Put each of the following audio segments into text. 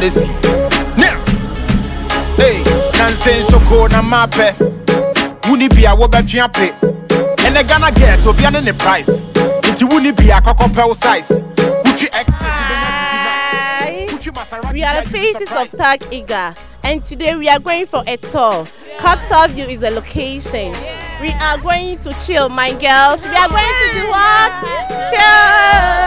policy. Hey, can't say so cold na mape. Wouldn't be a woman to pay. And the Ghana guess will be on the price. It wouldn't be a cocktail size. Would you access? We are the faces of Tag Iga, and today we are going for a tour. Cocktail View is the location. We are going to chill, my girls. We are going to do what? Chill.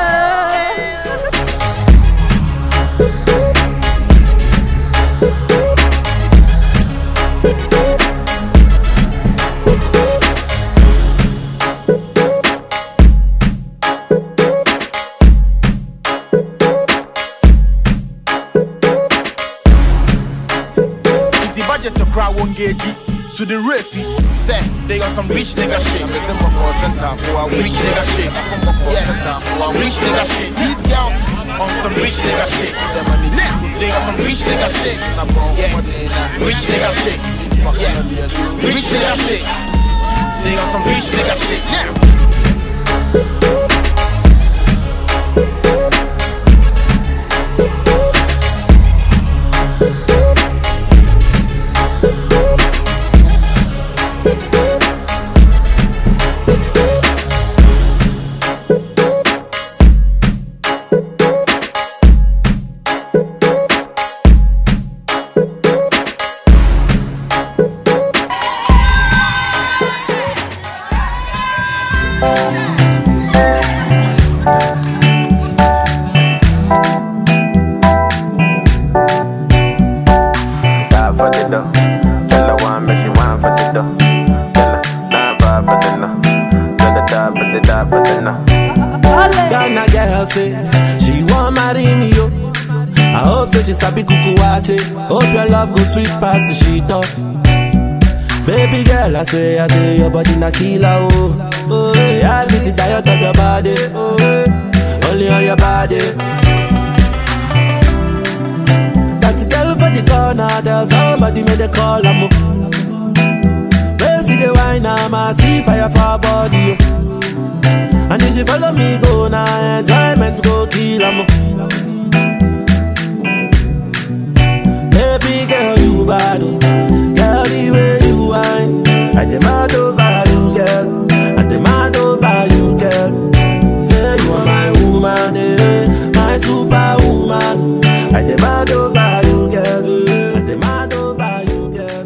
The budget to crowd won't get beat. So the refy said they got some rich nigga shit. Rich nigga shit. Yeah, rich nigga shit. These girls on some rich nigga shit. Now they got some rich nigga shit. Yeah, rich nigga shit. Yeah, rich nigga shit. They got some rich nigga shit. Now. Hope your love goes sweet past the sheet up. Baby girl, I say your body na killer, oh, oh. I get it tired of your body, oh, oh. Only on your body. That girl for the corner, there's somebody made a call, I'm see the wine, I see fire for her body, oh. And if she follow me, go now, enjoyment go kill, I'm baby girl, you bad, girl, the way you whine. I demand over you, girl. I demand over you, girl. Say you are my woman, eh? My superwoman. I demand over you, girl. I demand over you, girl.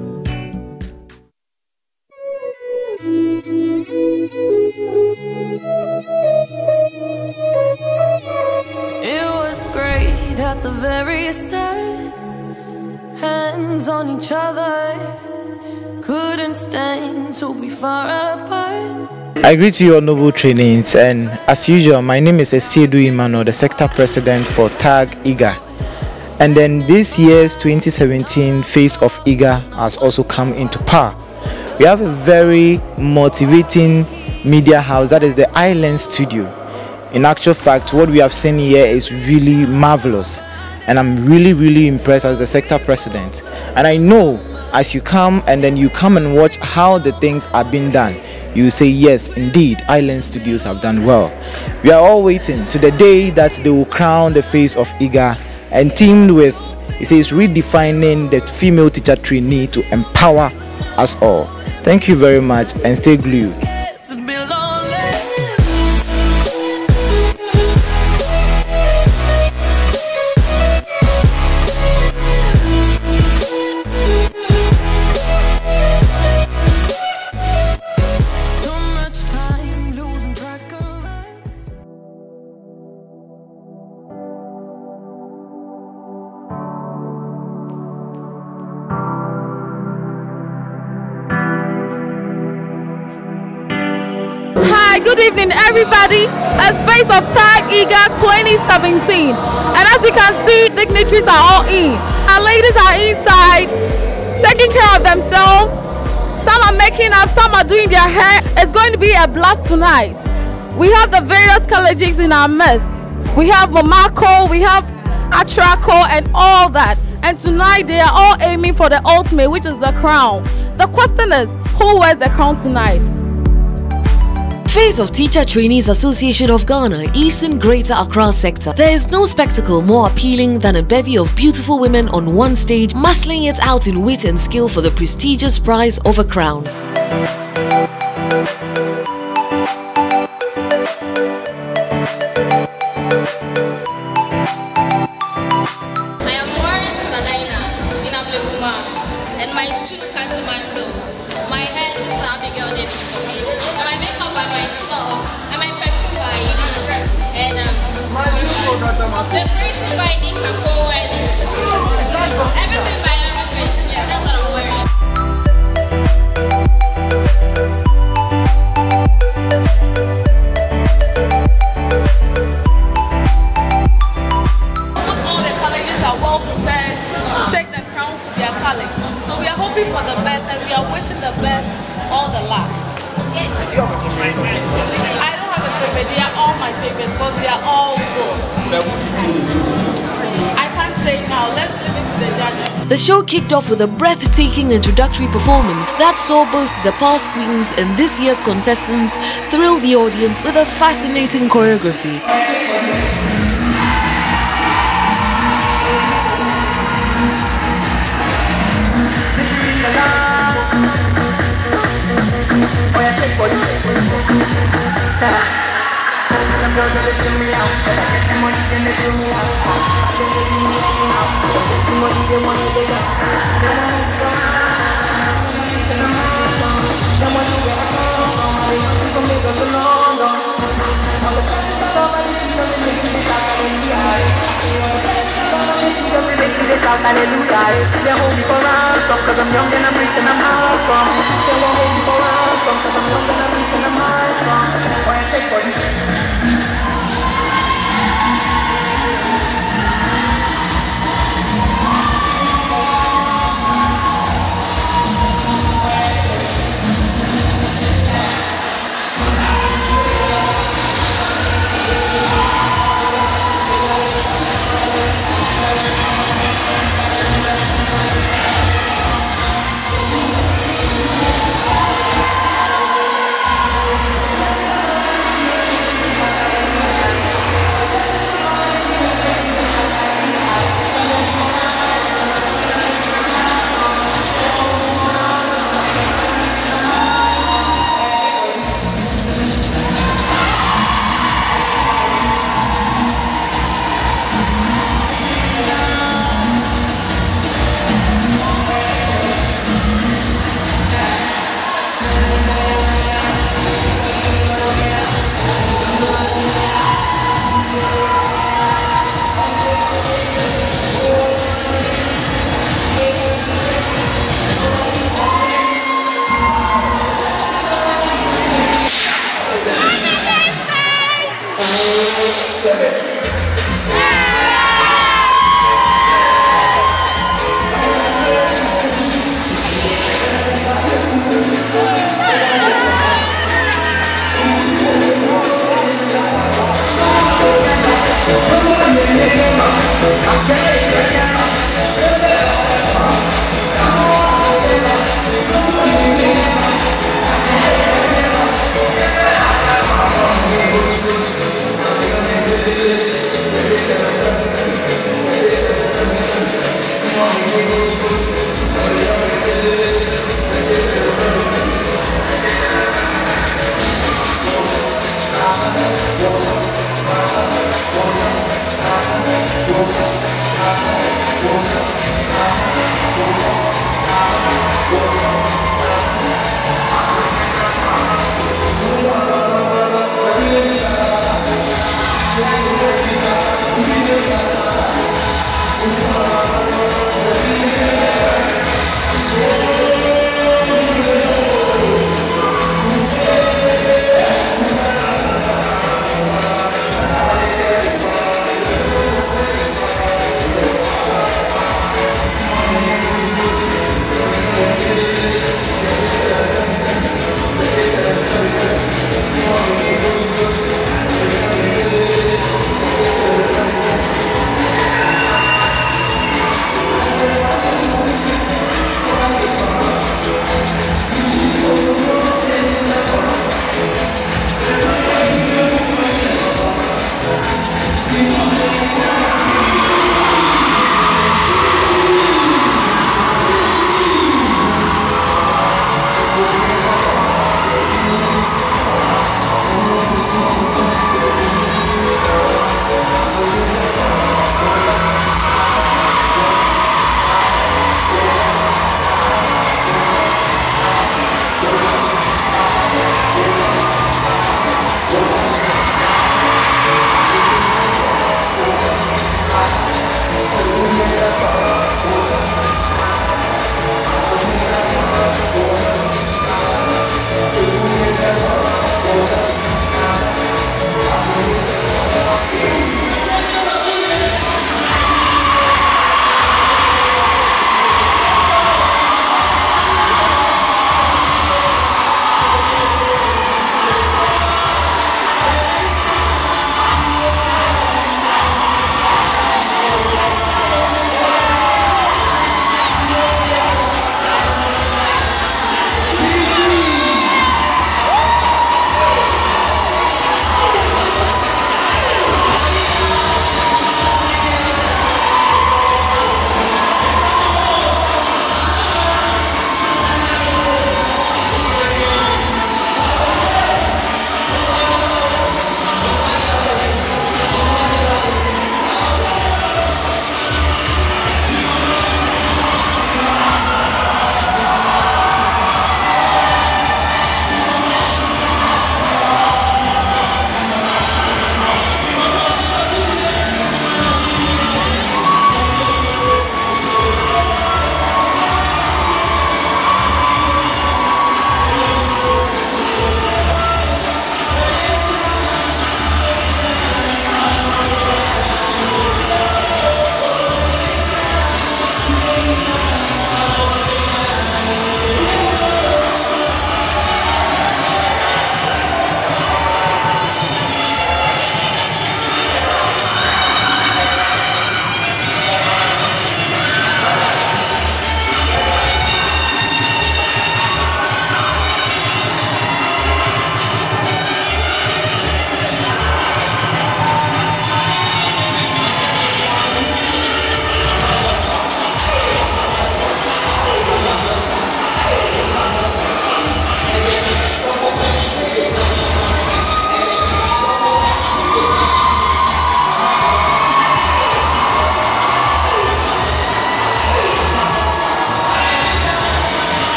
It was great at the very start. Hands on each other, couldn't stand to be far apart. I greet you all noble trainees, and as usual my name is Asiedu Mia, the sector president for TAG IGA. And then this year's 2017 face of IGA has also come into power. We have a very motivating media house, that is the Eye Lens Studio. In actual fact, what we have seen here is really marvelous. And I'm really impressed as the sector president. And I know as you come and then you come and watch how the things are being done, you say yes, indeed, Island Studios have done well. We are all waiting to the day that they will crown the face of IGA and teamed with, it says, redefining the female teacher trainee to empower us all. Thank you very much and stay glued. As face of TAG IGA 2017, and as you can see, dignitaries are all in. Our ladies are inside taking care of themselves. Some are making up, some are doing their hair. It's going to be a blast tonight. We have the various colleges in our midst. We have MOMACO, we have ATRACO and all that, and tonight they are all aiming for the ultimate, which is the crown. The question is, who wears the crown tonight? face of Teacher Trainees Association of Ghana, Eastern Greater Accra sector, there is no spectacle more appealing than a bevy of beautiful women on one stage, muscling it out in wit and skill for the prestigious prize of a crown. I am Maurice Sadaina in Abdekuma, and my shoe Katamanto. My hair is Abigail did it for me, and my makeup by myself, and my perfume by and my shoe decoration by ADACO, and everything by everything. Yeah, that's what I'm wearing. So we are hoping for the best and we are wishing the best all the luck. I don't have a favorite, they are all my favorites because they are all good. I can't say now, let's leave it to the judges. The show kicked off with a breathtaking introductory performance that saw both the past queens and this year's contestants thrill the audience with a fascinating choreography.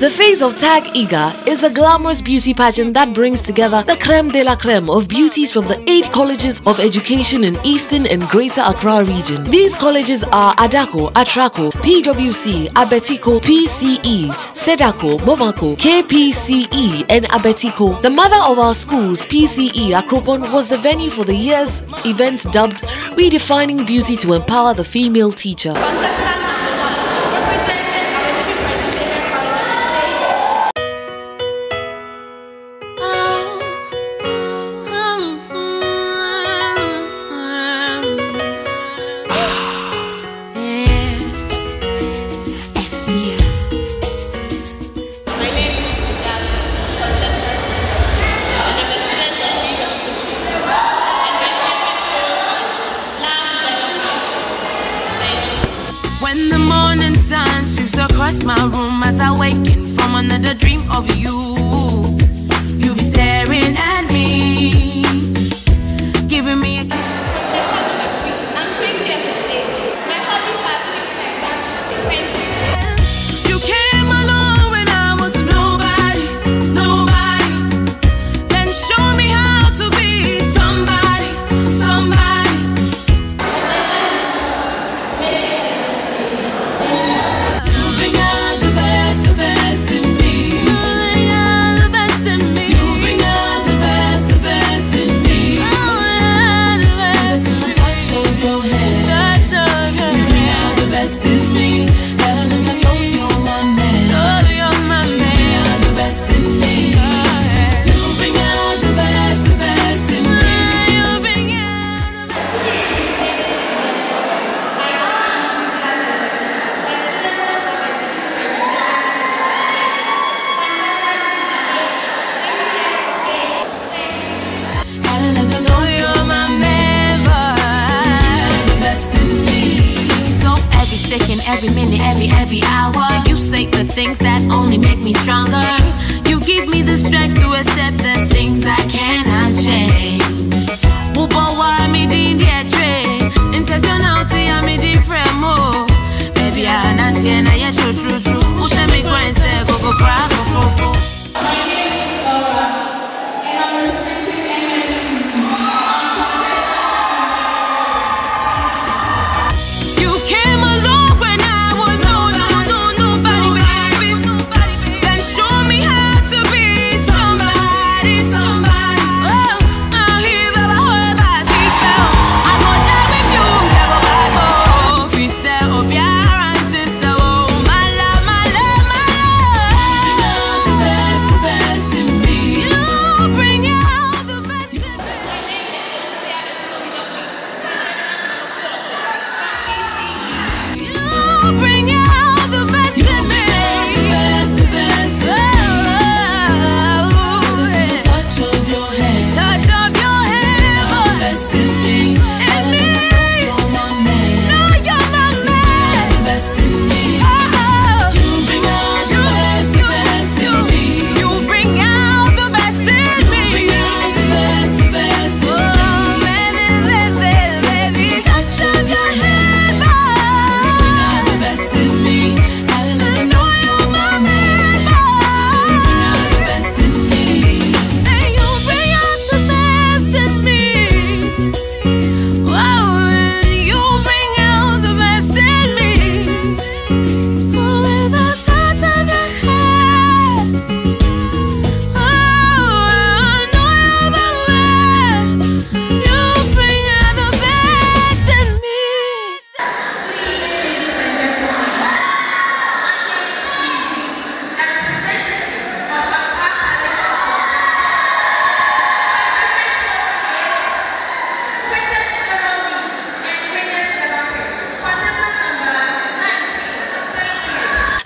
The face of Tag Iga is a glamorous beauty pageant that brings together the creme de la creme of beauties from the 8 colleges of education in Eastern and Greater Accra region. These colleges are ADACO, ATRACO, PWC, ABETICO, PCE, SEDACO, MOMACO, KPCE and ABETICO. The mother of our schools, PCE Akropong, was the venue for the year's event dubbed Redefining Beauty to Empower the Female Teacher. My room as I waken from another dream of you be staring at me, giving me a kiss. I'm 20 years old. My hobbies are singing like that. You came along when I was nobody, then show me how to be somebody. Every minute, every hour, you say the things that only make me stronger. You give me the strength to accept the things I cannot change.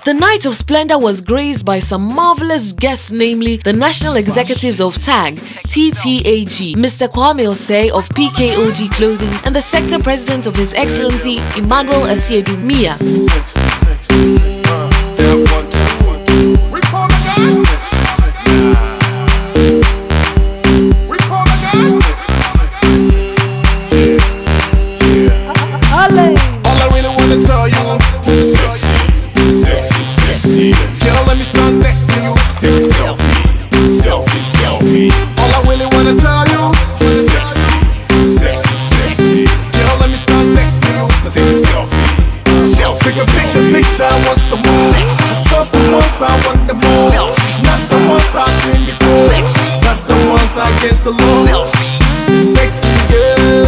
The night of splendor was graced by some marvelous guests, namely the national executives of TAG, TTAG, Mr. Kwame Osei of PKOG Clothing, and the sector president of His Excellency Emmanuel Asiedu Mia. All I really want to tell you. Girl, let me start that. I want some more. Stop the ones I want the more. Not the ones I've been before, not the ones against the law. Sexy girl,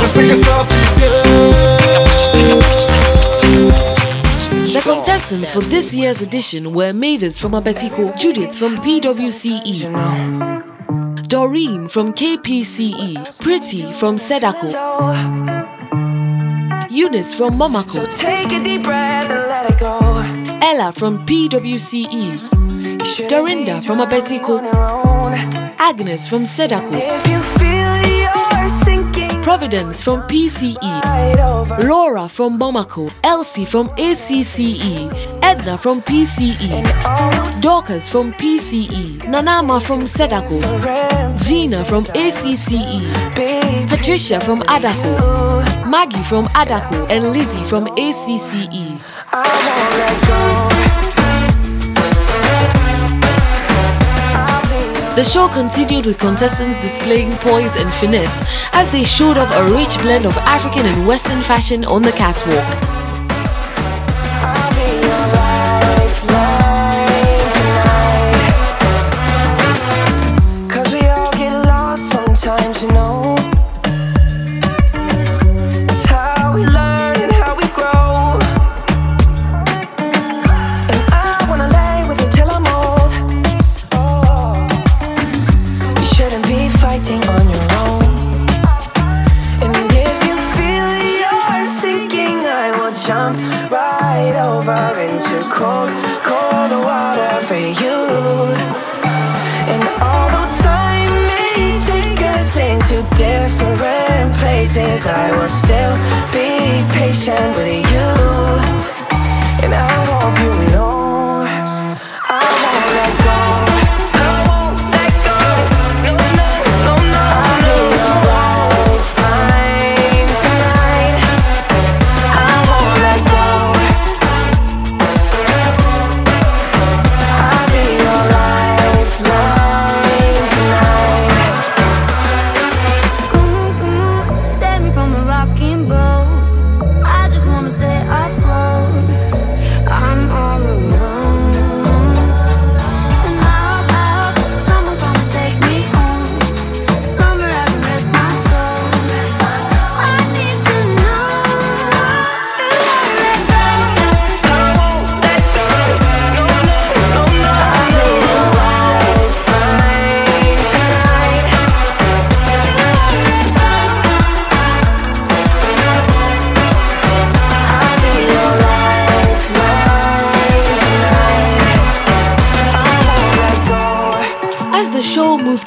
let's make a selfie girl. The contestants for this year's edition were Mavis from ABETICO, Judith from PWCE, Doreen from KPCE, Pretty from SEDACO, Eunice from MOMACO, Ella from PWCE, Dorinda from ABETICO, Agnes from SEDACO, Providence from PCE, Laura from MOMACO, Elsie from ACCE, Edna from PCE, Dorcas from PCE, Nanama from SEDACO, Gina from ACCE, Patricia from ADACO, Maggie from ADACO, and Lizzie from ACCE. The show continued with contestants displaying poise and finesse as they showed off a rich blend of African and Western fashion on the catwalk. I will still be patient with you, and I hope you know I won't let go. I won't let go. No, no, no, no. I'll be alright, fine tonight. I won't let go. I'll be alright, fine tonight.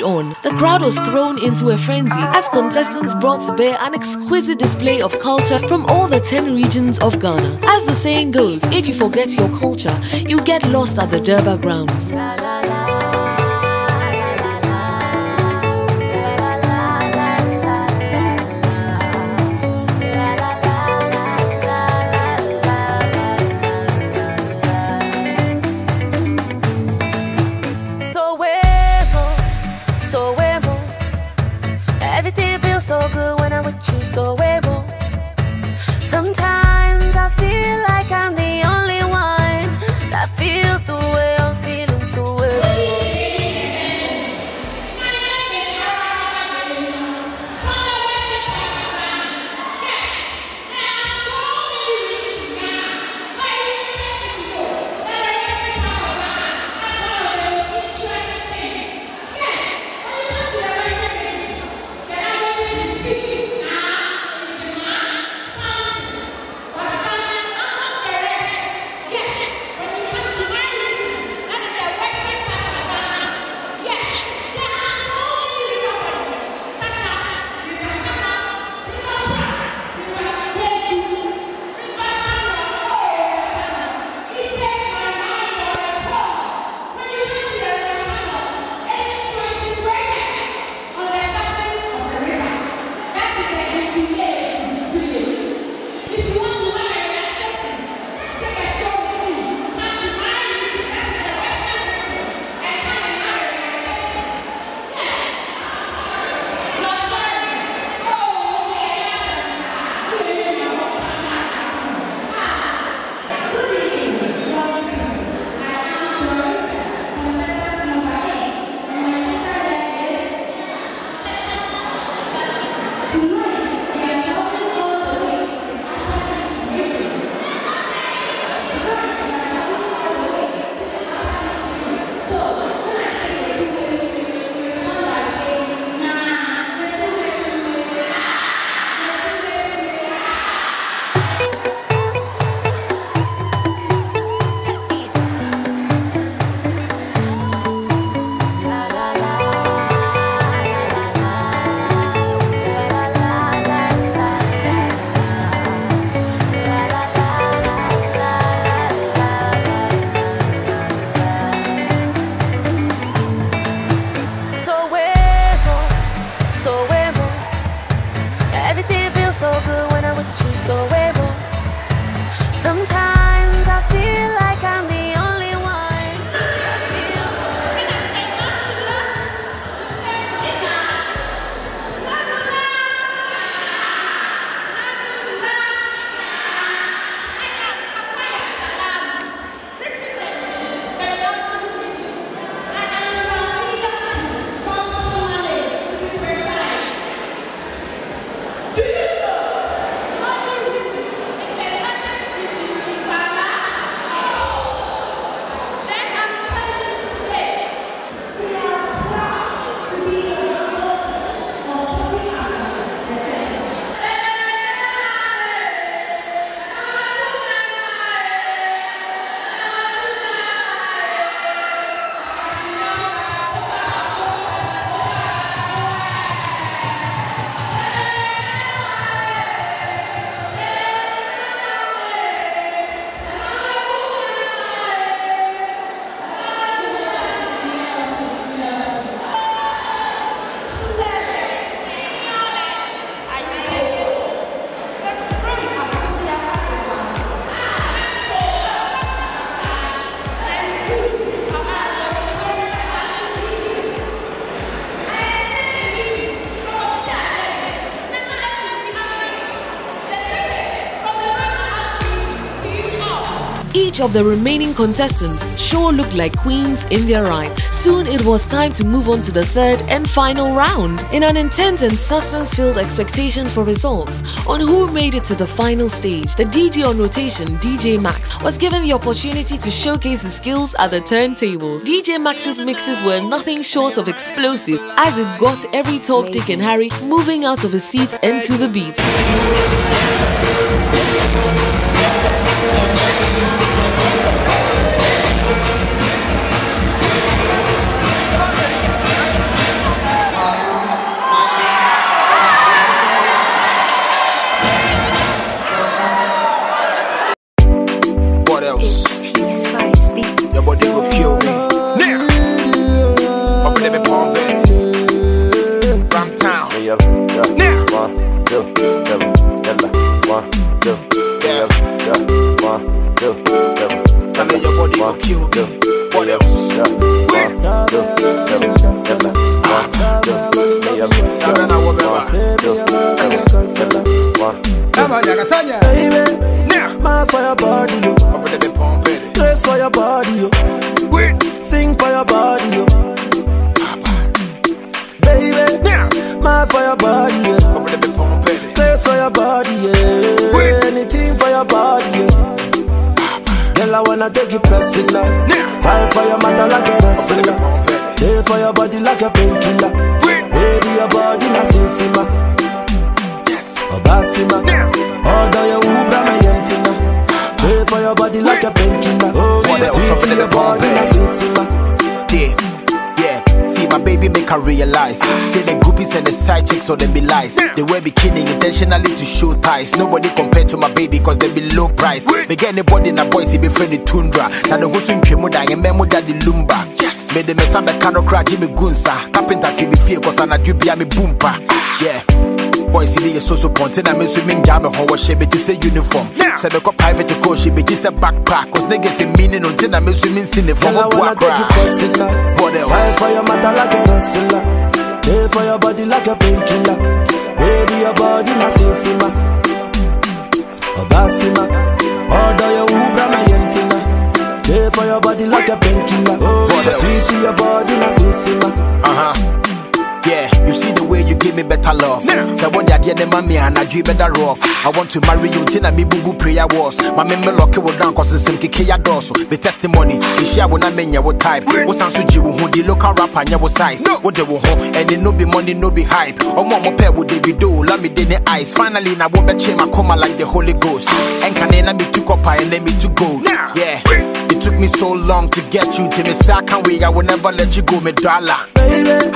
On. The crowd was thrown into a frenzy as contestants brought to bear an exquisite display of culture from all the 10 regions of Ghana. As the saying goes, if you forget your culture, you get lost at the Durbar grounds. Each of the remaining contestants sure looked like queens in their right. Soon it was time to move on to the third and final round in an intense and suspense-filled expectation for results on who made it to the final stage. The DJ on rotation, DJ Max, was given the opportunity to showcase his skills at the turntables. DJ Max's mixes were nothing short of explosive, as it got every Top, Dick and Harry moving out of his seat and to the beat. So they be lies. They wear bikini intentionally to show ties. Nobody compared to my baby cause they be low price. They get anybody in a boy see be friendly tundra. Now they go swim kemuda and memo daddy lumba. Yes. Made them sound like Kano Crack Jimmy Gunsa. Carpenter team me fear cause I'm a dupe me boompa. Yeah. Boys see me so pontin and me swimming jam and how she be to say uniform. Say they call private coach, she be just a backpack. Cause niggas say meaning until I me swimming sin from a black rock. What else? Fight for your mother like a wrestler. Pay for your body like a painkiller. Baby, your body na sisima, obasima. Order your Uber, my yentina. Pay for your body like a painkiller. Oh, sweetie, your body na sisima. Yeah, you see the way you give me better love. Say what that yeah, mommy and I do better rough. I want to marry you till I me boo boo prayer was. My member lucky will down cause it's him kiki ya dosso. The testimony, the share when I mean your type. What's Sansuji who the local rapper and your size? What they will home and they no be money, no be hype. Oh mama pair would they be do, let me dinner eyes. Finally, now what bet shame I come like the Holy Ghost. And can they let me to copper and let me to gold. Yeah. It took me so long to get you to me second way. I will never let you go, me dollar. Baby.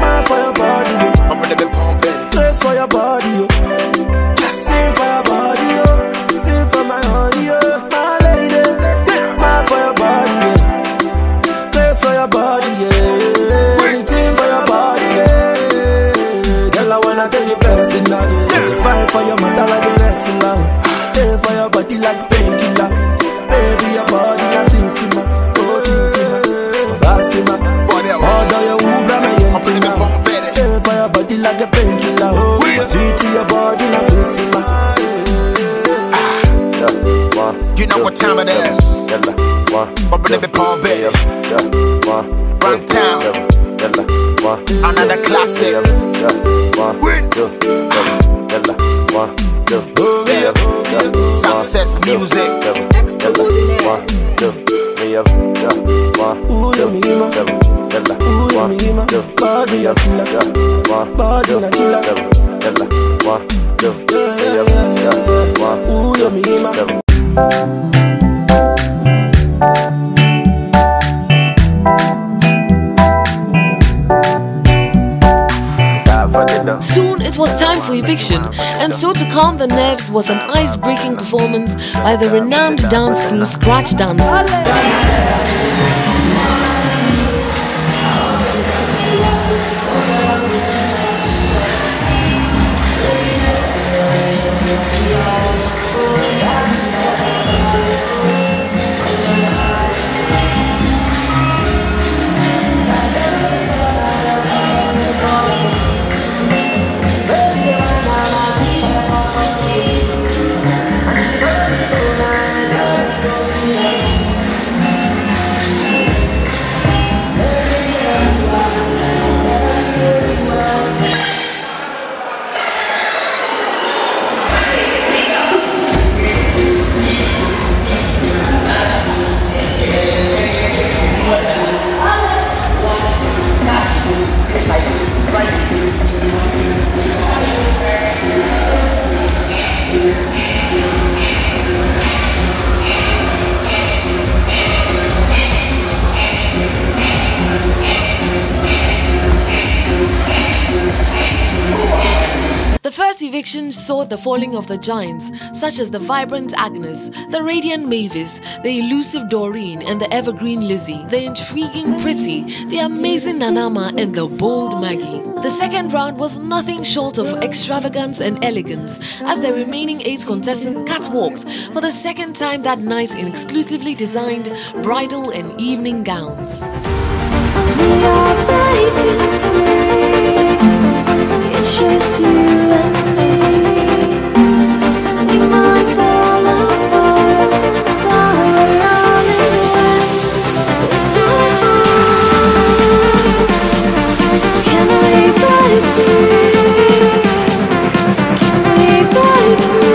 Man for your body, yo. I'm really been pumping. Dress for your body, yo. Sing for your body, yo. Sing for my honey, yo. My lady, man for your body, yo. Dress for your body, yeah. Anything for your body, yeah. Girl, I wanna take you personal, yeah. Fight for your mother like a wrestler. Pay for your body like painkiller. Baby, your body like sisima, oh sisima, basima. Order your Uber, my yentina. Pay for your body like a painkiller. Oh, sweet to your body, na sisima. You know what time it is. But baby, Paul Betty. Run town. Another classic. Success music. Soon it was time for eviction, and so to calm the nerves was an ice-breaking performance by the renowned dance crew Scratch Dance. action saw the falling of the giants, such as the vibrant Agnes, the radiant Mavis, the elusive Doreen and the evergreen Lizzie, the intriguing Pretty, the amazing Nanama and the bold Maggie. The second round was nothing short of extravagance and elegance, as the remaining 8 contestants catwalked for the second time that night in exclusively designed bridal and evening gowns. It's just you and me. We might fall apart, far out in wind. Can we break free? Can we break free? Can we break free? Can we?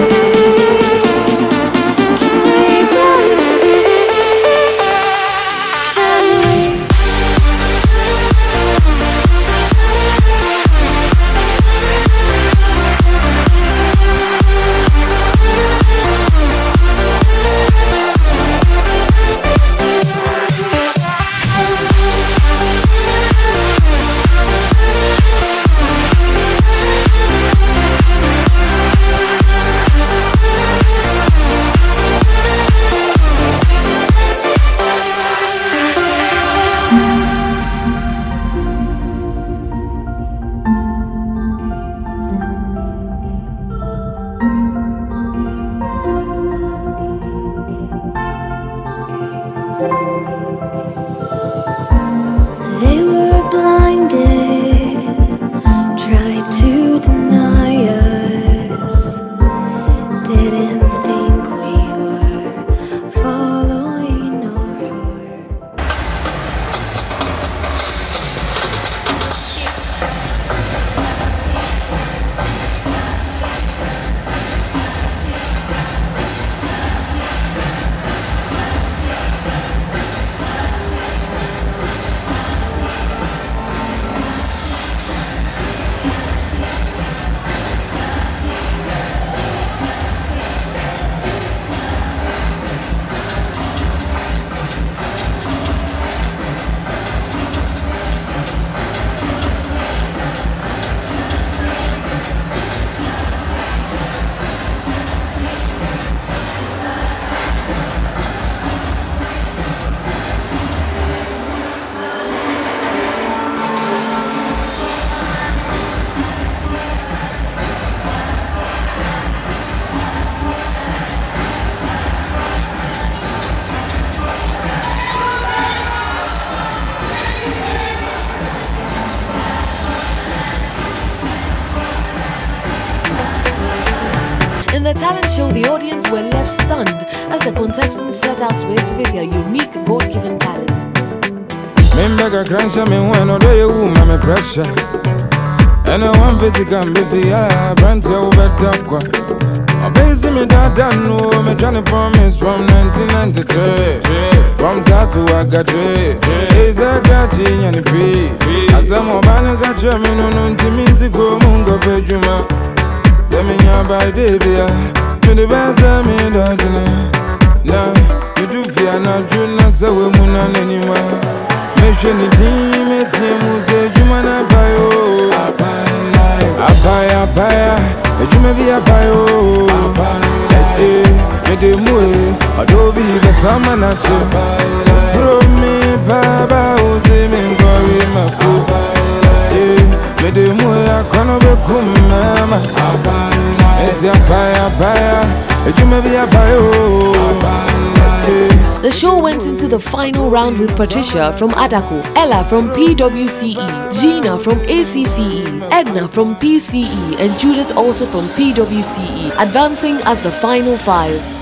In the talent show, the audience were left stunned as the contestants set out to exhibit their unique God-given talent. By Davia, to the best of me, now you do fear not to not so women anymore. Make sure the team, it's him who said, you man, I buy you, I buy, you may be a bio, I do be the summer natural. Throw me, Baba, who's him in Korea, Mede muya kono be kumama abaya ezi abaya abaya ejume bi abayo abaya. The show went into the final round with Patricia from ADACO, Ella from PWCE, Gina from ACCE, Edna from PCE and Judith also from PWCE, advancing as the final 5.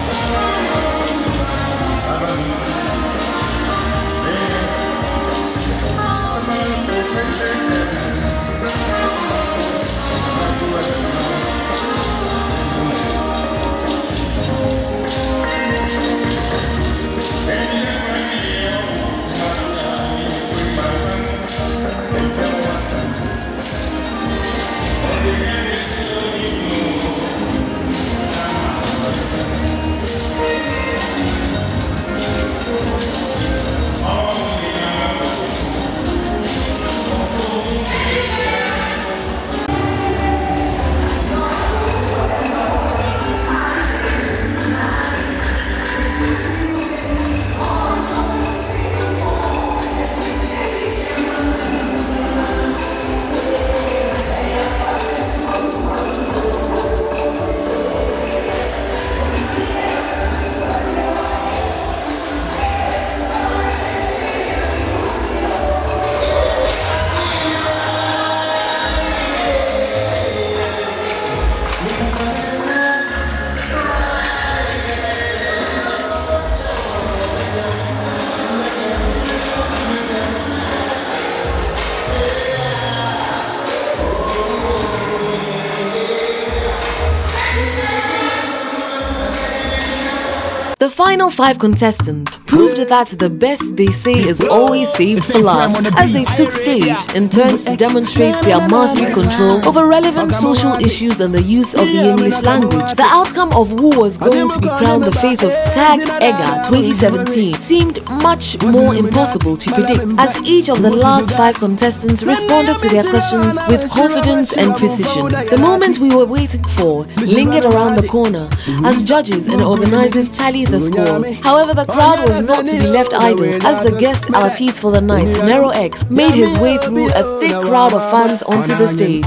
The final 5 contestants proved that the best they say is always saved for last, as they took stage in turns to demonstrate their mastery control over relevant social issues and the use of the English language. The outcome of who was going to be crowned the face of Tag Ega 2017 seemed much more impossible to predict, as each of the last 5 contestants responded to their questions with confidence and precision. The moment we were waiting for lingered around the corner as judges and organizers tallied the scores. However, the crowd was not to be left idle, as the guest artiste for the night, Nero X, made his way through a thick crowd of fans onto the stage.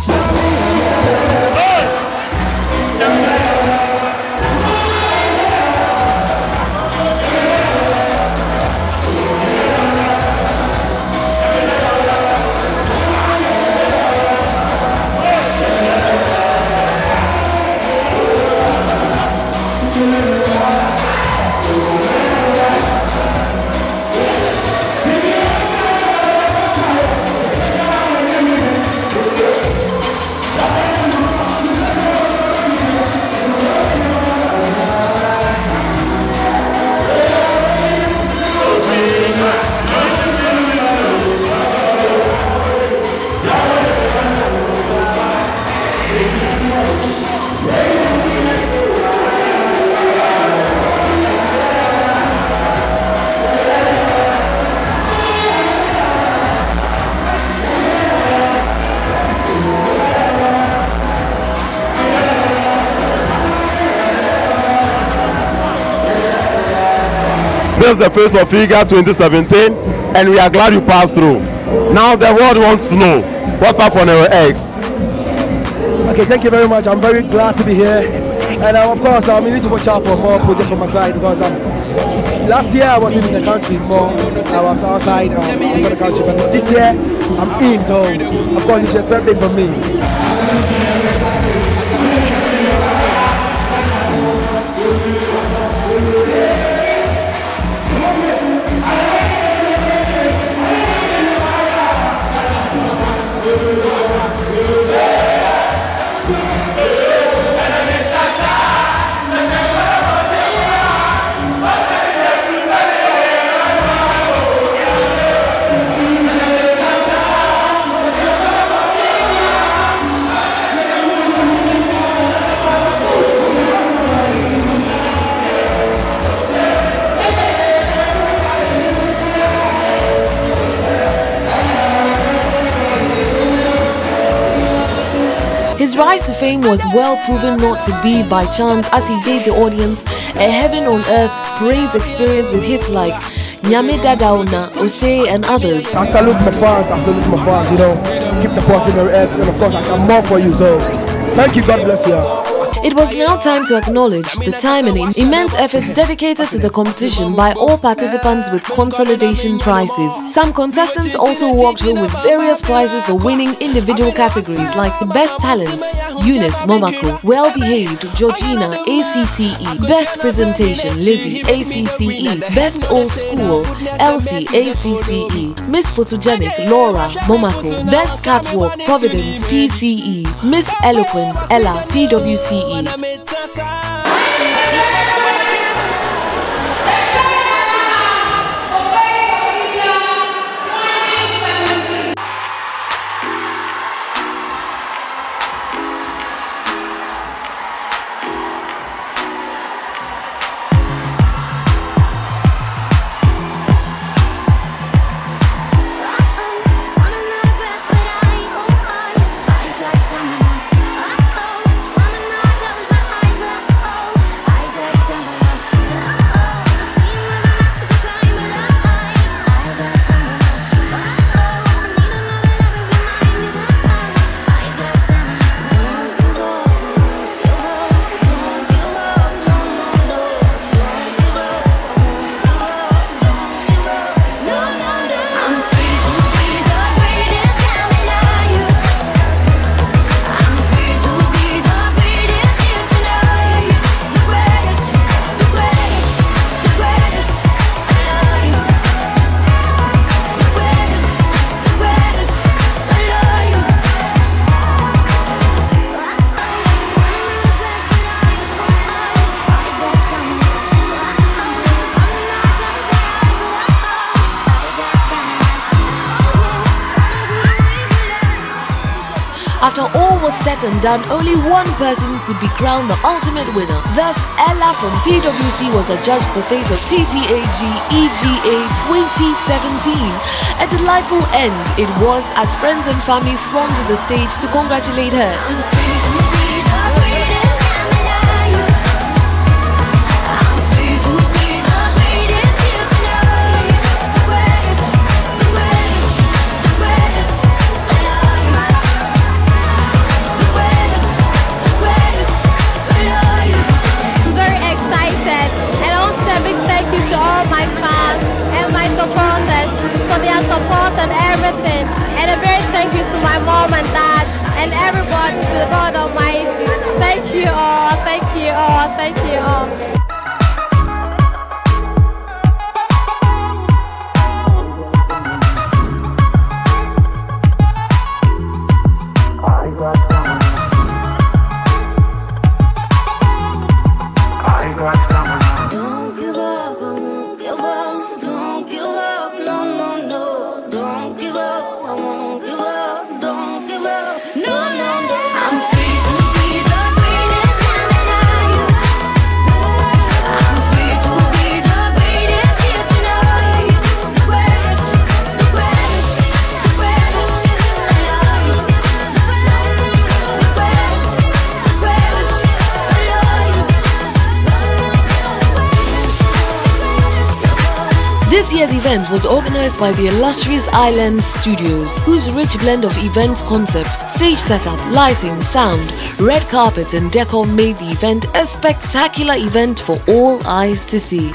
This is the face of Figure 2017, and we are glad you passed through. Now the world wants to know what's up for Nero X. Okay, thank you very much. I'm very glad to be here, and of course I'm in for chat for more projects from my side, because last year I wasn't in the country more. I was outside of the country, but this year I'm in, so of course you should expect it from me. His rise to fame was well proven not to be by chance, as he gave the audience a heaven-on-earth praise experience with hits like Nyame Dadaona, Osei and others. I salute my fans, you know, keep supporting their acts, and of course I have more for you, so thank you, God bless you. It was now time to acknowledge the time and immense efforts dedicated to the competition by all participants with consolidation prizes. Some contestants also walked home with various prizes for winning individual categories like the Best Talents, Eunice MOMACO, Well Behaved, Georgina, ACCE, Best Presentation, Lizzie, ACCE, Best Old School, Elsie, ACCE, Miss Photogenic, Laura, MOMACO, Best Catwalk, Providence, PCE, Miss Eloquent, Ella, PWCE. was set and done, only one person could be crowned the ultimate winner. Thus, Ella from PwC was adjudged the face of TTAG EGA 2017. A delightful end it was as friends and family thronged to the stage to congratulate her. This year's event was organized by the illustrious Eye Lens Studios, whose rich blend of event concept, stage setup, lighting, sound, red carpets and decor made the event a spectacular event for all eyes to see.